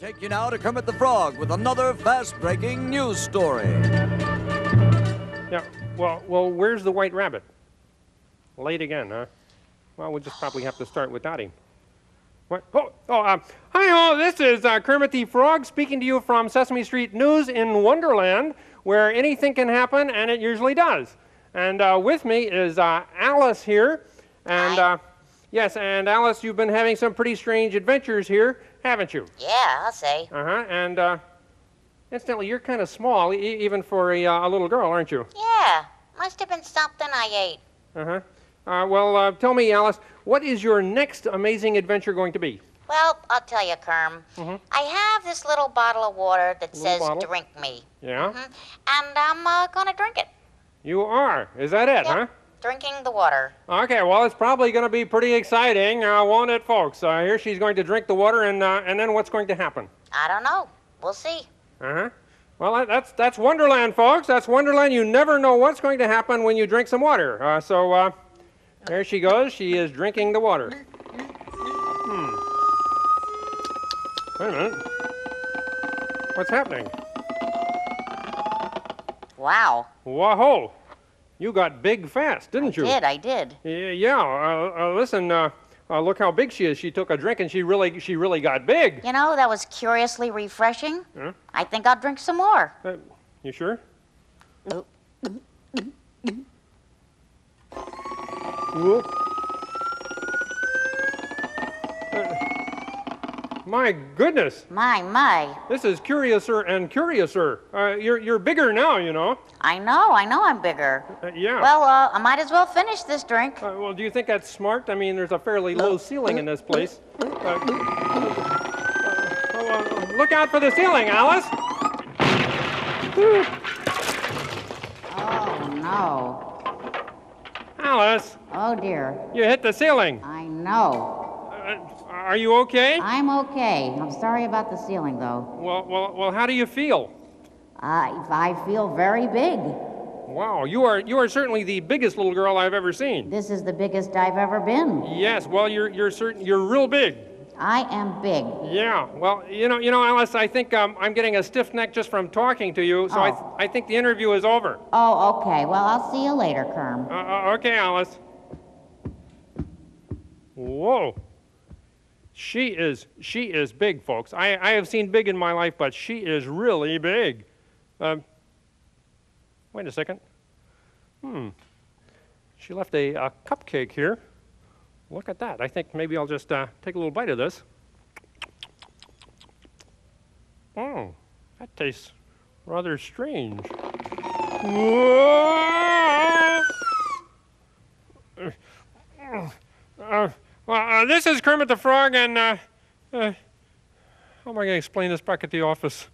We take you now to Kermit the Frog with another fast-breaking news story. Now, well, where's the White Rabbit? Late again, huh? Well, we'll just probably have to start without him. What? Hi-ho, this is Kermit the Frog speaking to you from Sesame Street News in Wonderland, where anything can happen, and it usually does. And with me is Alice here. And yes, and Alice, you've been having some pretty strange adventures here, haven't you? Yeah, I'll say. And incidentally, you're kind of small, even for a little girl, aren't you? Yeah, must have been something I ate. Well, tell me, Alice, what is your next amazing adventure going to be? Well, I'll tell you, Kerm. I have this little bottle of water that says, "Drink me." Yeah? And I'm going to drink it. You are? Is that it, huh? Drinking the water. Okay, well, it's probably going to be pretty exciting, won't it, folks? Here she's going to drink the water, and then what's going to happen? I don't know. We'll see. Well, that's Wonderland, folks. That's Wonderland. You never know what's going to happen when you drink some water. So there she goes. She is drinking the water. Wait a minute. What's happening? Wow. Whoa. You got big fast, didn't you? I did. Yeah. Listen, look how big she is. She took a drink and she really got big. You know, that was curiously refreshing. I think I'll drink some more. You sure? My goodness. My. This is curiouser and curiouser. You're bigger now, you know. I know I'm bigger. Yeah. Well, I might as well finish this drink. Well, do you think that's smart? I mean, there's a fairly low ceiling in this place. Look out for the ceiling, Alice. Oh, no. Alice. Oh, dear. You hit the ceiling. I know. Are you okay? I'm okay. I'm sorry about the ceiling, though. Well, how do you feel? I feel very big. Wow, you are certainly the biggest little girl I've ever seen. This is the biggest I've ever been. Yes, well, you're real big. I am big. Yeah. Well, you know, Alice, I think I'm getting a stiff neck just from talking to you, so I think the interview is over. Oh, okay. Well, I'll see you later, Kerm. Okay, Alice. Whoa. She is big, folks. I have seen big in my life, but she is really big. Wait a second. She left a cupcake here. Look at that. I think maybe I'll just take a little bite of this. That tastes rather strange. Well, this is Kermit the Frog, and how am I going to explain this back at the office?